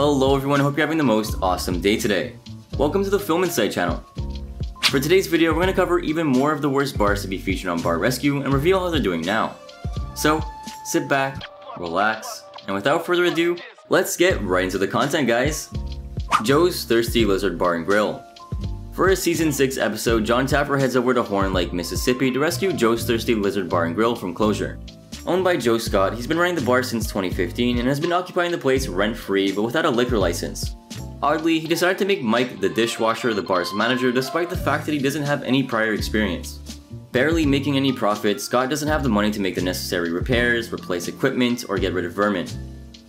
Hello everyone, I hope you're having the most awesome day today. Welcome to the Film Insight channel. For today's video, we're going to cover even more of the worst bars to be featured on Bar Rescue and reveal how they're doing now. So sit back, relax, and without further ado, let's get right into the content, guys. Joe's Thirsty Lizard Bar and Grill. For a season 6 episode, Jon Taffer heads over to Horn Lake, Mississippi to rescue Joe's Thirsty Lizard Bar and Grill from closure. Owned by Joe Scott, he's been running the bar since 2015 and has been occupying the place rent-free but without a liquor license. Oddly, he decided to make Mike the dishwasher the bar's manager despite the fact that he doesn't have any prior experience. Barely making any profit, Scott doesn't have the money to make the necessary repairs, replace equipment, or get rid of vermin.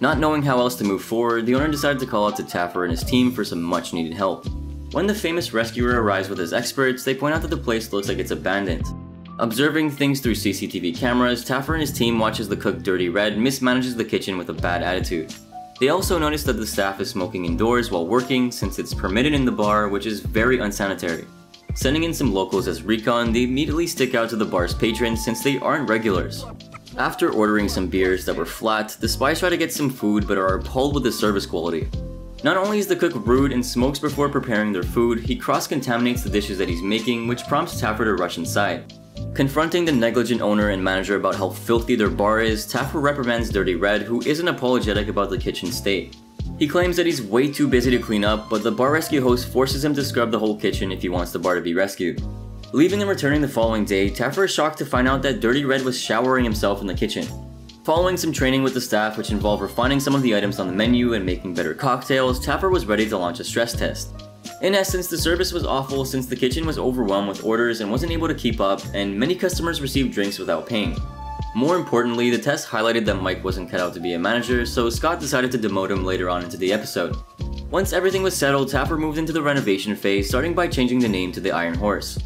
Not knowing how else to move forward, the owner decided to call out to Taffer and his team for some much needed help. When the famous rescuer arrives with his experts, they point out that the place looks like it's abandoned. Observing things through CCTV cameras, Taffer and his team watches the cook Dirty Red mismanages the kitchen with a bad attitude. They also notice that the staff is smoking indoors while working, since it's permitted in the bar, which is very unsanitary. Sending in some locals as recon, they immediately stick out to the bar's patrons since they aren't regulars. After ordering some beers that were flat, the spies try to get some food but are appalled with the service quality. Not only is the cook rude and smokes before preparing their food, he cross-contaminates the dishes that he's making, which prompts Taffer to rush inside. Confronting the negligent owner and manager about how filthy their bar is, Taffer reprimands Dirty Red, who isn't apologetic about the kitchen state. He claims that he's way too busy to clean up, but the bar rescue host forces him to scrub the whole kitchen if he wants the bar to be rescued. Leaving and returning the following day, Taffer is shocked to find out that Dirty Red was showering himself in the kitchen. Following some training with the staff, which involved refining some of the items on the menu and making better cocktails, Taffer was ready to launch a stress test. In essence, the service was awful since the kitchen was overwhelmed with orders and wasn't able to keep up, and many customers received drinks without paying. More importantly, the test highlighted that Mike wasn't cut out to be a manager, so Scott decided to demote him later on into the episode. Once everything was settled, Taffer moved into the renovation phase, starting by changing the name to the Iron Horse.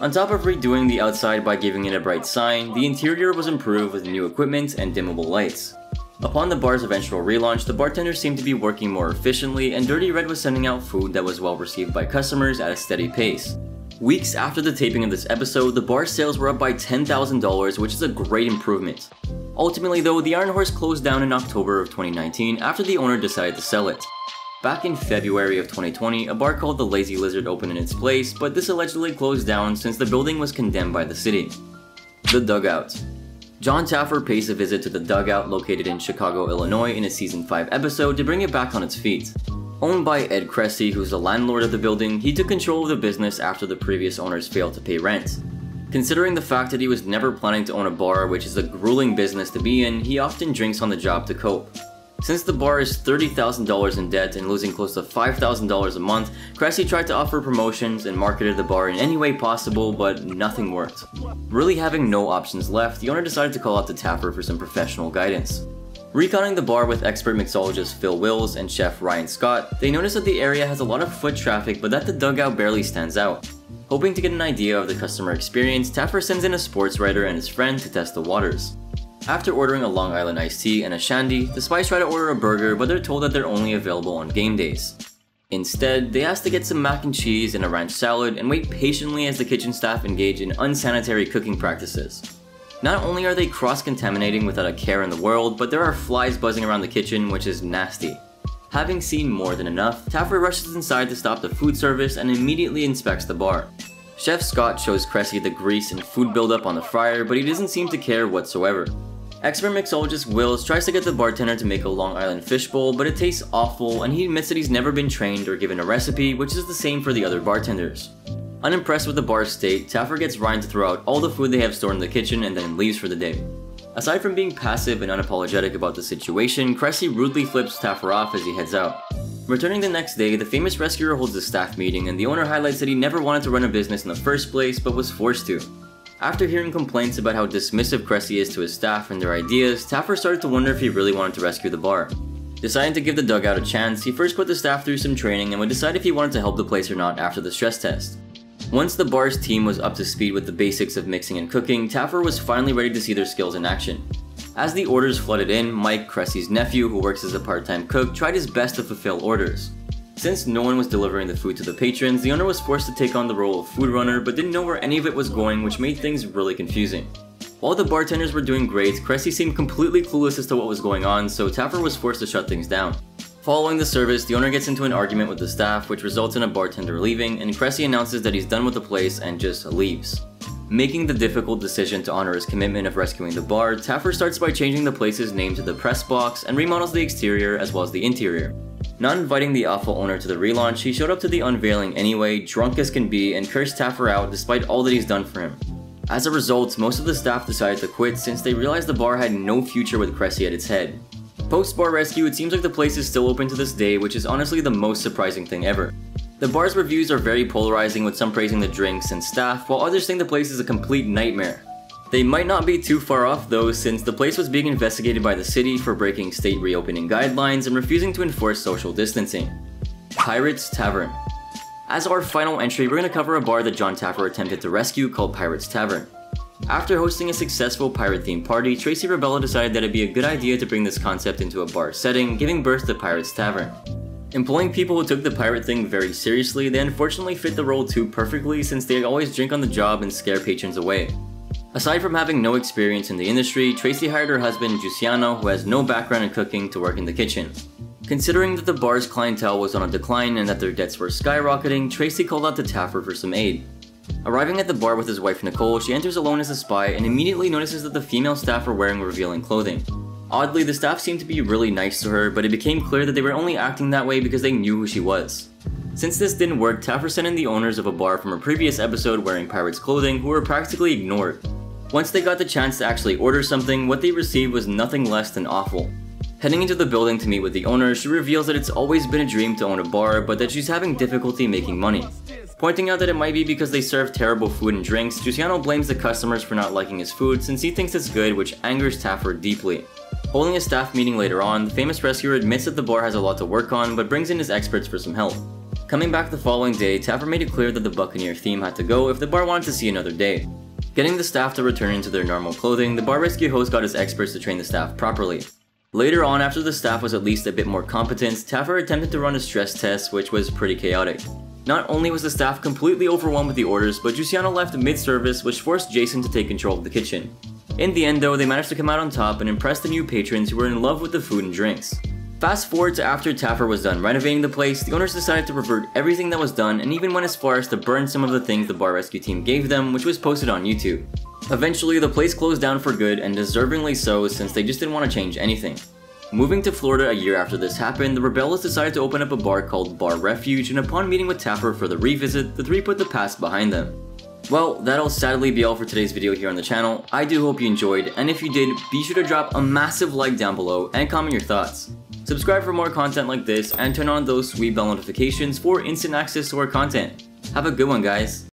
On top of redoing the outside by giving it a bright sign, the interior was improved with new equipment and dimmable lights. Upon the bar's eventual relaunch, the bartenders seemed to be working more efficiently, and Dirty Red was sending out food that was well received by customers at a steady pace. Weeks after the taping of this episode, the bar's sales were up by $10,000, which is a great improvement. Ultimately though, the Iron Horse closed down in October of 2019 after the owner decided to sell it. Back in February of 2020, a bar called the Lazy Lizard opened in its place, but this allegedly closed down since the building was condemned by the city. The Dugout. Jon Taffer pays a visit to the Dugout located in Chicago, Illinois in a season 5 episode to bring it back on its feet. Owned by Ed Cressy, who's the landlord of the building, he took control of the business after the previous owners failed to pay rent. Considering the fact that he was never planning to own a bar, which is a grueling business to be in, he often drinks on the job to cope. Since the bar is $30,000 in debt and losing close to $5,000 a month, Cressy tried to offer promotions and marketed the bar in any way possible, but nothing worked. Really having no options left, the owner decided to call out to Taffer for some professional guidance. Reconning the bar with expert mixologist Phil Wills and chef Ryan Scott, they noticed that the area has a lot of foot traffic but that the Dugout barely stands out. Hoping to get an idea of the customer experience, Taffer sends in a sports writer and his friend to test the waters. After ordering a Long Island iced tea and a shandy, the spies try to order a burger but they're told that they're only available on game days. Instead, they ask to get some mac and cheese and a ranch salad and wait patiently as the kitchen staff engage in unsanitary cooking practices. Not only are they cross-contaminating without a care in the world, but there are flies buzzing around the kitchen, which is nasty. Having seen more than enough, Taffer rushes inside to stop the food service and immediately inspects the bar. Chef Scott shows Cressy the grease and food buildup on the fryer, but he doesn't seem to care whatsoever. Expert mixologist Wills tries to get the bartender to make a Long Island fishbowl, but it tastes awful and he admits that he's never been trained or given a recipe, which is the same for the other bartenders. Unimpressed with the bar's state, Taffer gets Ryan to throw out all the food they have stored in the kitchen and then leaves for the day. Aside from being passive and unapologetic about the situation, Cressy rudely flips Taffer off as he heads out. Returning the next day, the famous rescuer holds a staff meeting and the owner highlights that he never wanted to run a business in the first place, but was forced to. After hearing complaints about how dismissive Cressy is to his staff and their ideas, Taffer started to wonder if he really wanted to rescue the bar. Deciding to give the Dugout a chance, he first put the staff through some training and would decide if he wanted to help the place or not after the stress test. Once the bar's team was up to speed with the basics of mixing and cooking, Taffer was finally ready to see their skills in action. As the orders flooded in, Mike, Cressy's nephew, who works as a part-time cook, tried his best to fulfill orders. Since no one was delivering the food to the patrons, the owner was forced to take on the role of food runner but didn't know where any of it was going, which made things really confusing. While the bartenders were doing great, Cressy seemed completely clueless as to what was going on, so Taffer was forced to shut things down. Following the service, the owner gets into an argument with the staff, which results in a bartender leaving, and Cressy announces that he's done with the place and just leaves. Making the difficult decision to honor his commitment of rescuing the bar, Taffer starts by changing the place's name to The Press Box and remodels the exterior as well as the interior. Not inviting the awful owner to the relaunch, he showed up to the unveiling anyway, drunk as can be, and cursed Taffer out despite all that he's done for him. As a result, most of the staff decided to quit since they realized the bar had no future with Cressy at its head. Post Bar Rescue, it seems like the place is still open to this day, which is honestly the most surprising thing ever. The bar's reviews are very polarizing, with some praising the drinks and staff, while others think the place is a complete nightmare. They might not be too far off though, since the place was being investigated by the city for breaking state reopening guidelines and refusing to enforce social distancing. Piratz Tavern. As our final entry, we're going to cover a bar that Jon Taffer attempted to rescue called Piratz Tavern. After hosting a successful pirate-themed party, Tracy Rebella decided that it'd be a good idea to bring this concept into a bar setting, giving birth to Piratz Tavern. Employing people who took the pirate thing very seriously, they unfortunately fit the role too perfectly since they always drink on the job and scare patrons away. Aside from having no experience in the industry, Tracy hired her husband, Luciano, who has no background in cooking, to work in the kitchen. Considering that the bar's clientele was on a decline and that their debts were skyrocketing, Tracy called out to Taffer for some aid. Arriving at the bar with his wife Nicole, she enters alone as a spy and immediately notices that the female staff are wearing revealing clothing. Oddly, the staff seemed to be really nice to her, but it became clear that they were only acting that way because they knew who she was. Since this didn't work, Taffer sent in the owners of a bar from a previous episode wearing pirates' clothing, who were practically ignored. Once they got the chance to actually order something, what they received was nothing less than awful. Heading into the building to meet with the owner, she reveals that it's always been a dream to own a bar, but that she's having difficulty making money. Pointing out that it might be because they serve terrible food and drinks, Luciano blames the customers for not liking his food since he thinks it's good, which angers Taffer deeply. Holding a staff meeting later on, the famous rescuer admits that the bar has a lot to work on, but brings in his experts for some help. Coming back the following day, Taffer made it clear that the Buccaneer theme had to go if the bar wanted to see another day. Getting the staff to return into their normal clothing, the Bar Rescue host got his experts to train the staff properly. Later on, after the staff was at least a bit more competent, Taffer attempted to run a stress test, which was pretty chaotic. Not only was the staff completely overwhelmed with the orders, but Giuseppino left mid-service, which forced Jason to take control of the kitchen. In the end though, they managed to come out on top and impress the new patrons, who were in love with the food and drinks. Fast forward to after Taffer was done renovating the place, the owners decided to revert everything that was done and even went as far as to burn some of the things the Bar Rescue team gave them, which was posted on YouTube. Eventually, the place closed down for good, and deservingly so, since they just didn't want to change anything. Moving to Florida a year after this happened, the Rebellas decided to open up a bar called Bar Refuge, and upon meeting with Taffer for the revisit, the three put the past behind them. Well, that'll sadly be all for today's video here on the channel. I do hope you enjoyed, and if you did, be sure to drop a massive like down below and comment your thoughts. Subscribe for more content like this, and turn on those sweet bell notifications for instant access to our content. Have a good one, guys!